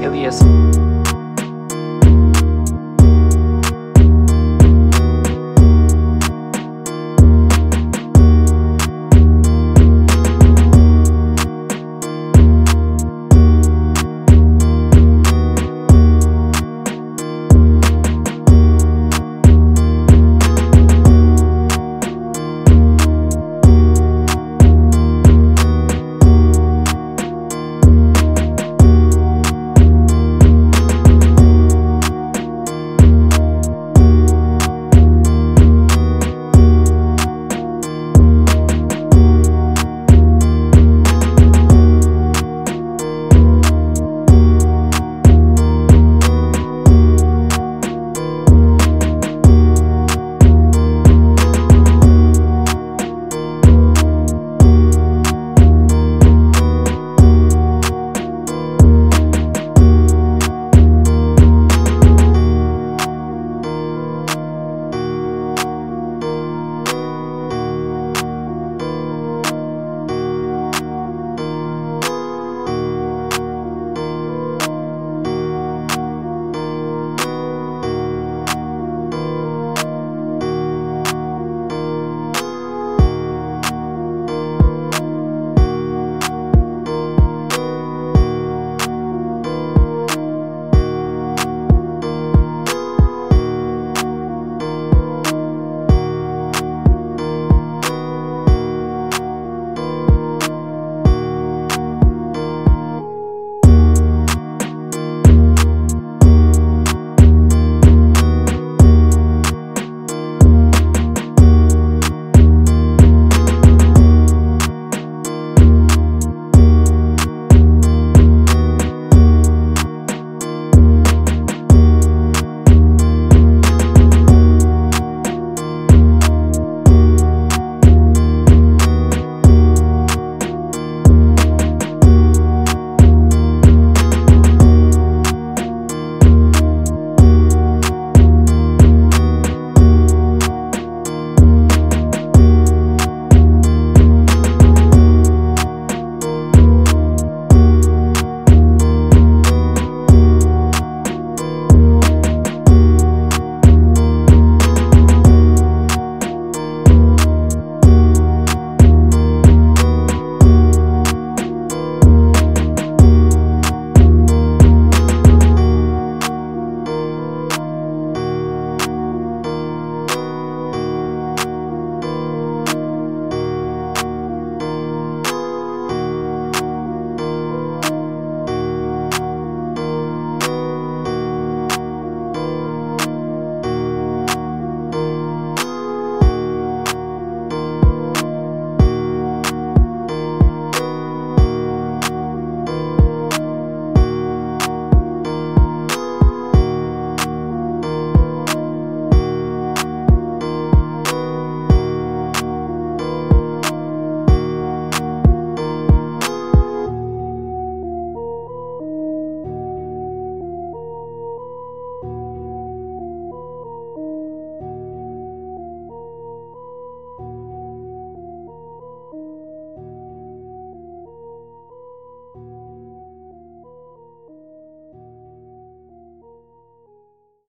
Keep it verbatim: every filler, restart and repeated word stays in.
Elias.